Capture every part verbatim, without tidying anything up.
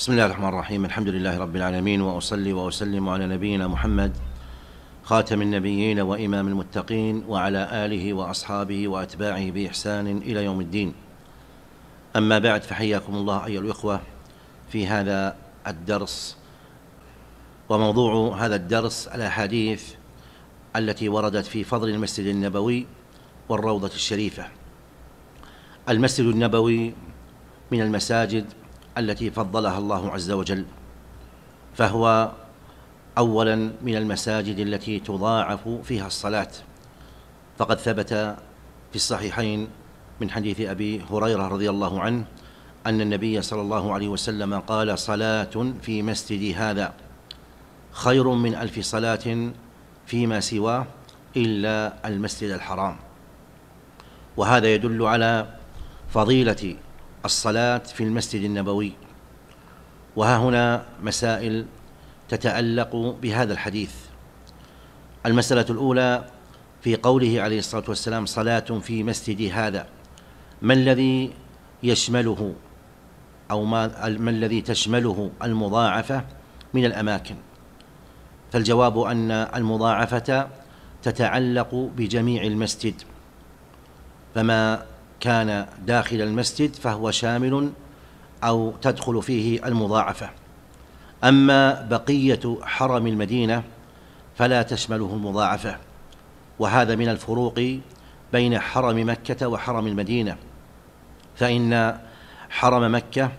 بسم الله الرحمن الرحيم. الحمد لله رب العالمين، وأصلي وأسلم على نبينا محمد خاتم النبيين وإمام المتقين، وعلى آله وأصحابه وأتباعه بإحسان إلى يوم الدين. أما بعد، فحياكم الله أيها الإخوة في هذا الدرس. وموضوع هذا الدرس الأحاديث التي وردت في فضل المسجد النبوي والروضة الشريفة. المسجد النبوي من المساجد التي فضلها الله عز وجل، فهو أولا من المساجد التي تضاعف فيها الصلاة، فقد ثبت في الصحيحين من حديث أبي هريرة رضي الله عنه أن النبي صلى الله عليه وسلم قال: صلاة في مسجدي هذا خير من ألف صلاة فيما سواه إلا المسجد الحرام. وهذا يدل على فضيلة الصلاة في المسجد النبوي. وها هنا مسائل تتعلق بهذا الحديث. المسألة الأولى في قوله عليه الصلاة والسلام: صلاة في مسجدي هذا، ما الذي يشمله أو ما الذي تشمله المضاعفة من الأماكن؟ فالجواب أن المضاعفة تتعلق بجميع المسجد، فما كان داخل المسجد فهو شامل أو تدخل فيه المضاعفة. أما بقية حرم المدينة فلا تشمله المضاعفة، وهذا من الفروق بين حرم مكة وحرم المدينة. فإن حرم مكة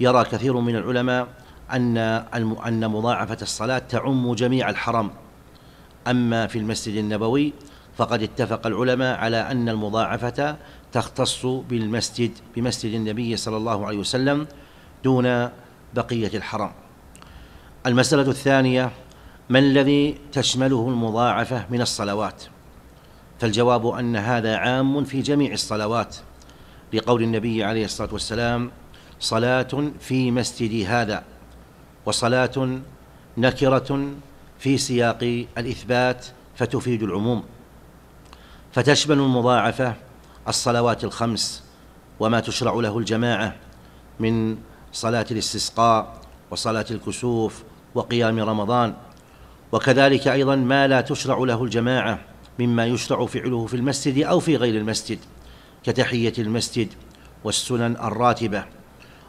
يرى كثير من العلماء أن أن مضاعفة الصلاة تعم جميع الحرم. أما في المسجد النبوي فقد اتفق العلماء على أن المضاعفة تختص بالمسجد بمسجد النبي صلى الله عليه وسلم دون بقية الحرم. المسألة الثانية: ما الذي تشمله المضاعفة من الصلوات؟ فالجواب أن هذا عام في جميع الصلوات، لقول النبي عليه الصلاة والسلام: صلاة في مسجدي هذا. وصلاة نكرة في سياق الإثبات فتفيد العموم، فتشمل المضاعفة الصلوات الخمس وما تشرع له الجماعة من صلاة الاستسقاء وصلاة الكسوف وقيام رمضان، وكذلك أيضا ما لا تشرع له الجماعة مما يشرع فعله في المسجد أو في غير المسجد كتحية المسجد والسنن الراتبة.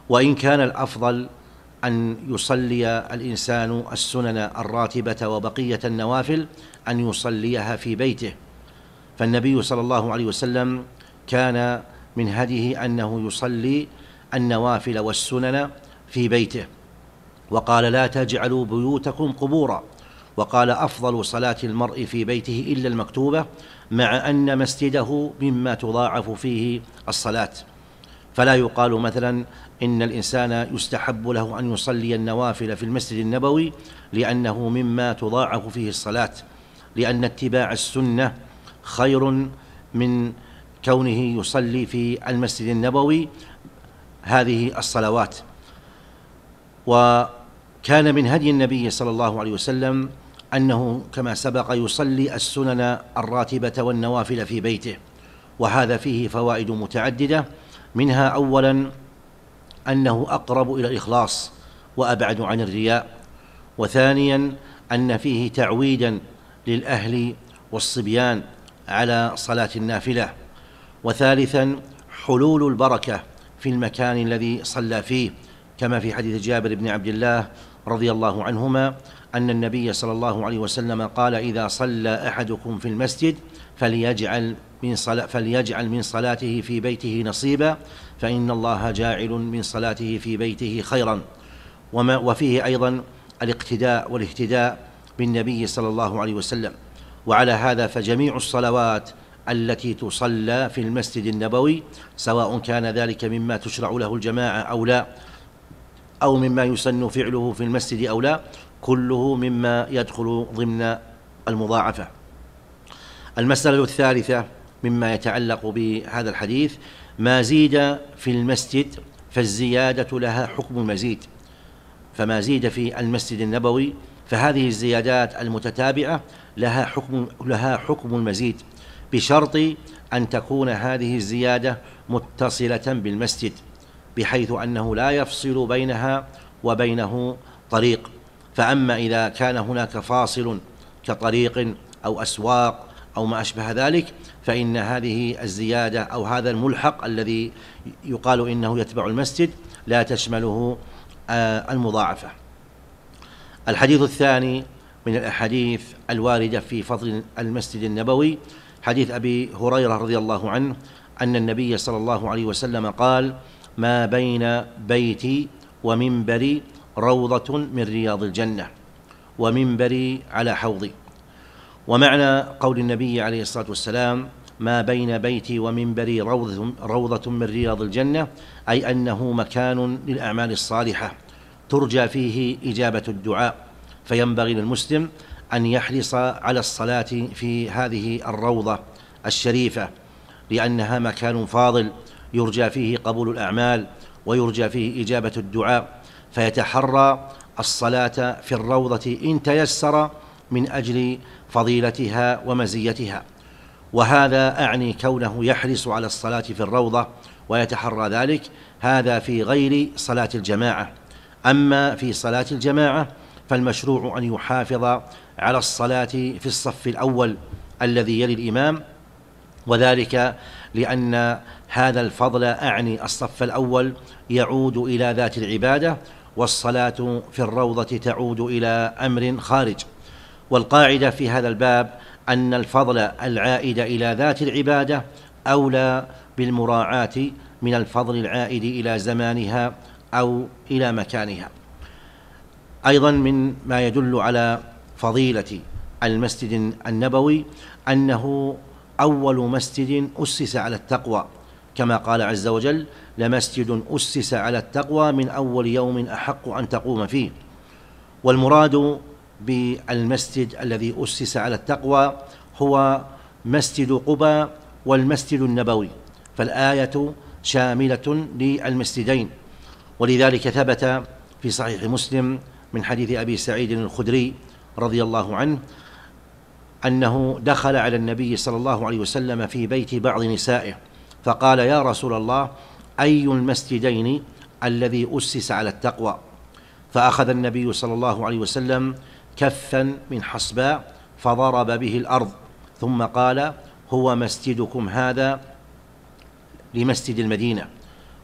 وإن كان الأفضل أن يصلي الإنسان السنن الراتبة وبقية النوافل أن يصليها في بيته، فالنبي صلى الله عليه وسلم كان من هديه أنه يصلي النوافل والسنن في بيته، وقال: لا تجعلوا بيوتكم قبورا، وقال: أفضل صلاة المرء في بيته إلا المكتوبة، مع أن مسجده مما تضاعف فيه الصلاة. فلا يقال مثلا إن الإنسان يستحب له أن يصلي النوافل في المسجد النبوي لأنه مما تضاعف فيه الصلاة، لأن اتباع السنة خير من كونه يصلي في المسجد النبوي هذه الصلوات. وكان من هدي النبي صلى الله عليه وسلم أنه كما سبق يصلي السنن الراتبة والنوافل في بيته، وهذا فيه فوائد متعددة، منها أولا أنه أقرب إلى الإخلاص وأبعد عن الرياء، وثانيا أن فيه تعويدا للأهل والصبيان على صلاة النافلة، وثالثا حلول البركة في المكان الذي صلى فيه، كما في حديث جابر بن عبد الله رضي الله عنهما أن النبي صلى الله عليه وسلم قال: إذا صلى أحدكم في المسجد فليجعل من صلاة فليجعل من صلاته في بيته نصيبا، فإن الله جاعل من صلاته في بيته خيرا. وما وفيه أيضا الاقتداء والاهتداء بالنبي صلى الله عليه وسلم. وعلى هذا فجميع الصلوات التي تصلى في المسجد النبوي، سواء كان ذلك مما تشرع له الجماعة أو لا، أو مما يسن فعله في المسجد أو لا، كله مما يدخل ضمن المضاعفة. المسألة الثالثة مما يتعلق بهذا الحديث: ما زيد في المسجد فالزيادة لها حكم المزيد. فما زيد في المسجد النبوي فهذه الزيادات المتتابعة لها حكم لها حكم المزيد، بشرط أن تكون هذه الزيادة متصلة بالمسجد، بحيث أنه لا يفصل بينها وبينه طريق. فأما إذا كان هناك فاصل كطريق أو أسواق أو ما أشبه ذلك، فإن هذه الزيادة أو هذا الملحق الذي يقال إنه يتبع المسجد لا تشمله المضاعفة. الحديث الثاني من الأحاديث الواردة في فضل المسجد النبوي حديث أبي هريرة رضي الله عنه أن النبي صلى الله عليه وسلم قال: ما بين بيتي ومنبري روضة من رياض الجنة، ومنبري على حوضي. ومعنى قول النبي عليه الصلاة والسلام ما بين بيتي ومنبري روضة من رياض الجنة، أي أنه مكان للأعمال الصالحة ترجى فيه إجابة الدعاء، فينبغي للمسلم أن يحرص على الصلاة في هذه الروضة الشريفة، لأنها مكان فاضل يرجى فيه قبول الأعمال ويرجى فيه إجابة الدعاء، فيتحرى الصلاة في الروضة إن تيسر من أجل فضيلتها ومزيتها. وهذا أعني كونه يحرص على الصلاة في الروضة ويتحرى ذلك، هذا في غير صلاة الجماعة. أما في صلاة الجماعة فالمشروع أن يحافظ على الصلاة في الصف الأول الذي يلي الإمام، وذلك لأن هذا الفضل أعني الصف الأول يعود إلى ذات العبادة، والصلاة في الروضة تعود إلى أمر خارج. والقاعدة في هذا الباب أن الفضل العائد إلى ذات العبادة أولى بالمراعاة من الفضل العائد إلى زمانها أو إلى مكانها. أيضا من ما يدل على فضيلة المسجد النبوي أنه أول مسجد أسس على التقوى، كما قال عز وجل: لمسجد أسس على التقوى من أول يوم أحق أن تقوم فيه. والمراد بالمسجد الذي أسس على التقوى هو مسجد قباء والمسجد النبوي، فالآية شاملة للمسجدين. ولذلك ثبت في صحيح مسلم من حديث أبي سعيد الخدري رضي الله عنه أنه دخل على النبي صلى الله عليه وسلم في بيت بعض نسائه فقال: يا رسول الله، أي المسجدين الذي أسس على التقوى؟ فأخذ النبي صلى الله عليه وسلم كفا من حصباء فضرب به الأرض ثم قال: هو مسجدكم هذا لمسجد المدينة.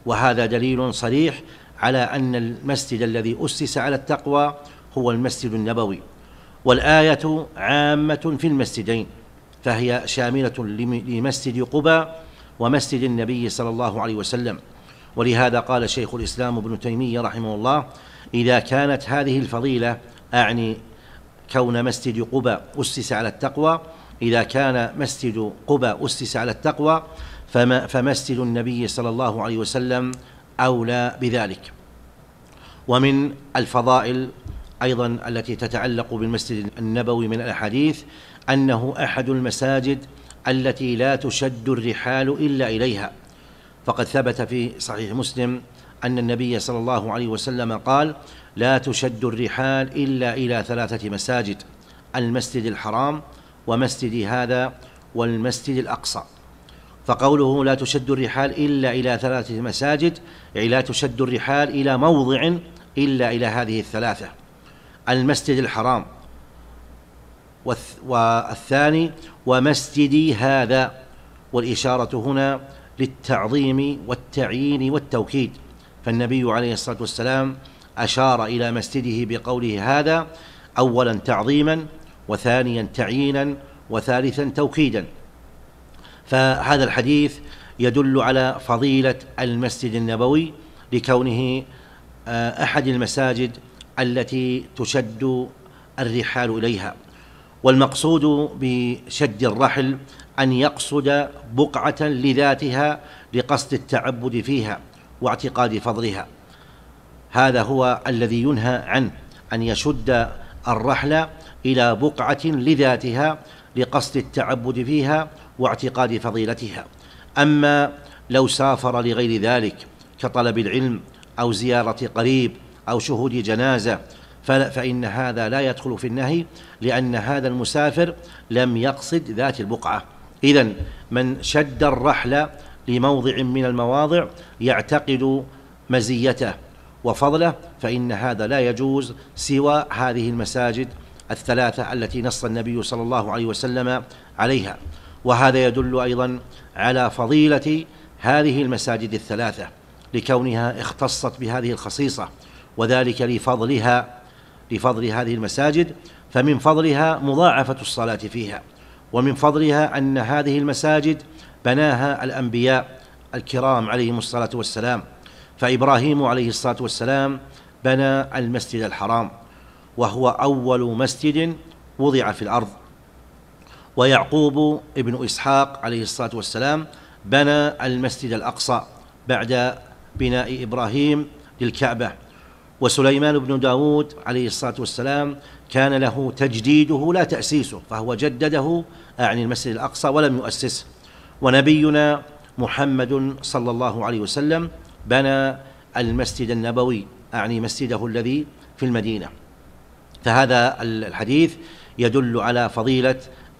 وهذا دليل صريح على أن المسجد الذي أسس على التقوى هو المسجد النبوي. والآية عامة في المسجدين، فهي شاملة لمسجد قباء ومسجد النبي صلى الله عليه وسلم. ولهذا قال شيخ الإسلام ابن تيمية رحمه الله: إذا كانت هذه الفضيلة، أعني كون مسجد قباء أسس على التقوى، إذا كان مسجد قباء أسس على التقوى فمسجد النبي صلى الله عليه وسلم أولى بذلك. ومن الفضائل أيضا التي تتعلق بالمسجد النبوي من الأحاديث أنه أحد المساجد التي لا تشد الرحال إلا إليها، فقد ثبت في صحيح مسلم أن النبي صلى الله عليه وسلم قال: لا تشد الرحال إلا إلى ثلاثة مساجد: المسجد الحرام، ومسجد هذا، والمسجد الأقصى. فقوله لا تشد الرحال إلا إلى ثلاثة مساجد، يعني لا تشد الرحال إلى موضع إلا إلى هذه الثلاثة: المسجد الحرام، والثاني ومسجدي هذا. والإشارة هنا للتعظيم والتعيين والتوكيد، فالنبي عليه الصلاة والسلام أشار إلى مسجده بقوله هذا أولا تعظيما، وثانيا تعيينا، وثالثا توكيدا. فهذا الحديث يدل على فضيلة المسجد النبوي لكونه أحد المساجد التي تشد الرحال إليها. والمقصود بشد الرحل أن يقصد بقعة لذاتها لقصد التعبد فيها واعتقاد فضلها، هذا هو الذي ينهى عنه، أن يشد الرحل إلى بقعة لذاتها لقصد التعبد فيها واعتقاد فضيلتها. أما لو سافر لغير ذلك كطلب العلم أو زيارة قريب أو شهود جنازة فإن هذا لا يدخل في النهي، لأن هذا المسافر لم يقصد ذات البقعة. إذن من شد الرحلة لموضع من المواضع يعتقد مزيته وفضله، فإن هذا لا يجوز سوى هذه المساجد الثلاثة التي نص النبي صلى الله عليه وسلم عليها. وهذا يدل أيضا على فضيلة هذه المساجد الثلاثة لكونها اختصت بهذه الخصيصة، وذلك لفضلها لفضل هذه المساجد، فمن فضلها مضاعفة الصلاة فيها، ومن فضلها أن هذه المساجد بناها الأنبياء الكرام عليهم الصلاة والسلام. فإبراهيم عليه الصلاة والسلام بنى المسجد الحرام وهو أول مسجد وضع في الأرض، ويعقوب ابن إسحاق عليه الصلاة والسلام بنى المسجد الأقصى بعد بناء إبراهيم للكعبة، وسليمان بن داود عليه الصلاة والسلام كان له تجديده لا تأسيسه، فهو جدده أعني المسجد الأقصى ولم يؤسسه. ونبينا محمد صلى الله عليه وسلم بنى المسجد النبوي أعني مسجده الذي في المدينة. فهذا الحديث يدل على فضيلة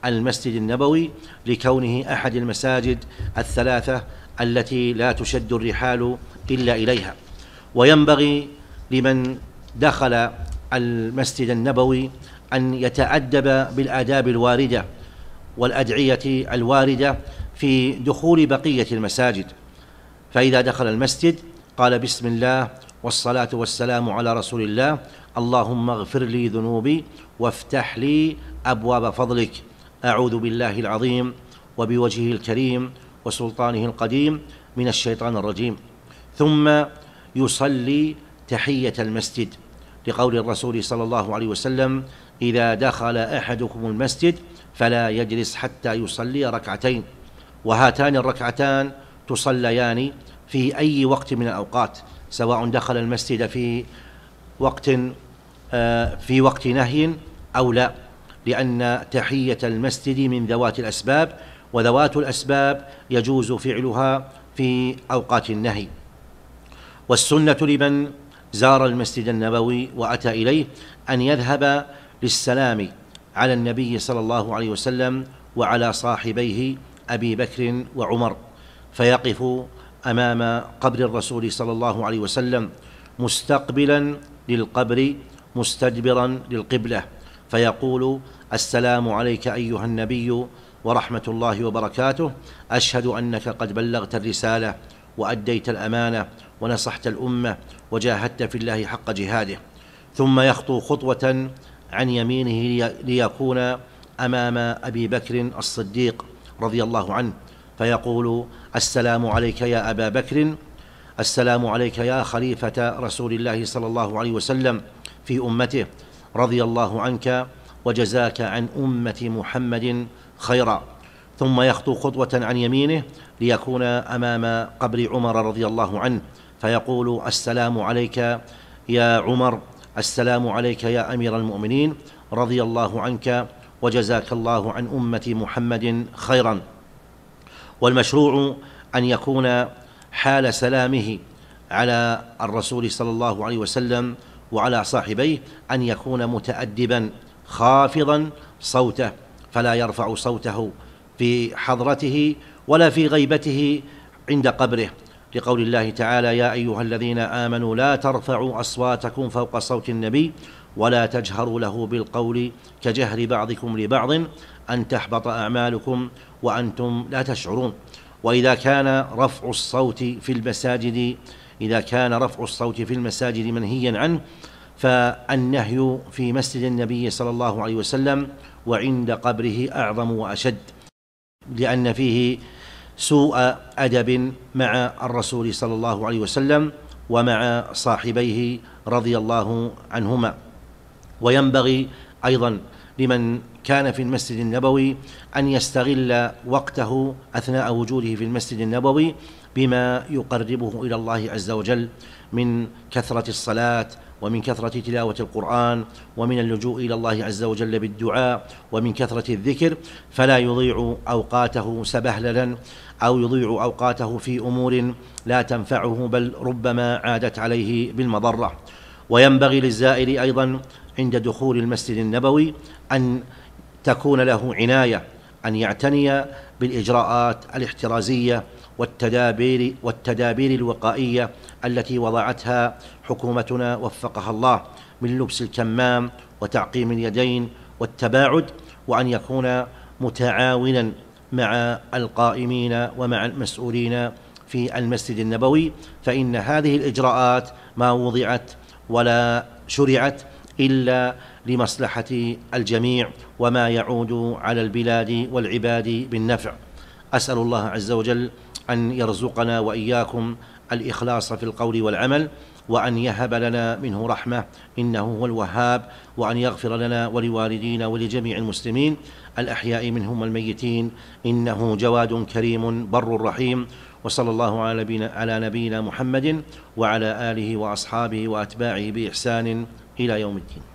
المسجد النبوي لكونه أحد المساجد الثلاثة التي لا تشد الرحال إلا إليها. وينبغي لمن دخل المسجد النبوي أن يتأدب بالآداب الواردة والأدعية الواردة في دخول بقية المساجد، فإذا دخل المسجد قال بسم الله والصلاة والسلام على رسول الله، اللهم اغفر لي ذنوبي وافتح لي أبواب فضلك، أعوذ بالله العظيم وبوجهه الكريم وسلطانه القديم من الشيطان الرجيم، ثم يصلي تحية المسجد لقول الرسول صلى الله عليه وسلم إذا دخل أحدكم المسجد فلا يجلس حتى يصلي ركعتين، وهاتان الركعتان تصليان في أي وقت من الأوقات، سواء دخل المسجد في وقت في وقت نهي أو لا، لأن تحية المسجد من ذوات الأسباب، وذوات الأسباب يجوز فعلها في أوقات النهي. والسنة لمن زار المسجد النبوي وأتى إليه أن يذهب للسلام على النبي صلى الله عليه وسلم وعلى صاحبيه أبي بكر وعمر، فيقف أمام قبر الرسول صلى الله عليه وسلم مستقبلا للقبر مستدبرا للقبلة، فيقول السلام عليك أيها النبي ورحمة الله وبركاته، أشهد أنك قد بلغت الرسالة وأديت الأمانة ونصحت الأمة وجاهدت في الله حق جهاده، ثم يخطو خطوة عن يمينه ليكون أمام أبي بكر الصديق رضي الله عنه، فيقول السلام عليك يا أبا بكر، السلام عليك يا خليفة رسول الله صلى الله عليه وسلم في أمته، رضي الله عنك وجزاك عن أمة محمد خيرا، ثم يخطو خطوة عن يمينه ليكون أمام قبر عمر رضي الله عنه، فيقول السلام عليك يا عمر، السلام عليك يا أمير المؤمنين، رضي الله عنك وجزاك الله عن أمة محمد خيرا. والمشروع أن يكون حال سلامه على الرسول صلى الله عليه وسلم وعلى صاحبيه أن يكون متأدبا خافضا صوته، فلا يرفع صوته في حضرته ولا في غيبته عند قبره، لقول الله تعالى يا أيها الذين آمنوا لا ترفعوا أصواتكم فوق صوت النبي ولا تجهروا له بالقول كجهر بعضكم لبعض أن تحبط أعمالكم وأنتم لا تشعرون. وإذا كان رفع الصوت في المساجد إذا كان رفع الصوت في المساجد منهيا عنه، فالنهي في مسجد النبي صلى الله عليه وسلم وعند قبره أعظم وأشد، لأن فيه سوء أدب مع الرسول صلى الله عليه وسلم ومع صاحبيه رضي الله عنهما. وينبغي أيضا لمن كان في المسجد النبوي أن يستغل وقته أثناء وجوده في المسجد النبوي بما يقربه إلى الله عز وجل من كثرة الصلاة ومن كثرة تلاوة القرآن ومن اللجوء إلى الله عز وجل بالدعاء ومن كثرة الذكر، فلا يضيع أوقاته سبهللا أو يضيع أوقاته في أمور لا تنفعه بل ربما عادت عليه بالمضرة. وينبغي للزائر أيضا عند دخول المسجد النبوي أن تكون له عناية أن يعتني بالإجراءات الاحترازية والتدابير والتدابير الوقائية التي وضعتها حكومتنا وفقها الله، من لبس الكمام وتعقيم اليدين والتباعد، وأن يكون متعاونا مع القائمين ومع المسؤولين في المسجد النبوي، فإن هذه الإجراءات ما وضعت ولا شرعت إلا لمصلحة الجميع وما يعود على البلاد والعباد بالنفع. أسأل الله عز وجل أن يرزقنا وإياكم الإخلاص في القول والعمل، وأن يهب لنا منه رحمة إنه هو الوهاب، وأن يغفر لنا ولوالدينا ولجميع المسلمين الأحياء منهم والميتين، إنه جواد كريم بر رحيم. وصلى الله على نبينا محمد وعلى آله وأصحابه وأتباعه بإحسان إلى يوم الدين.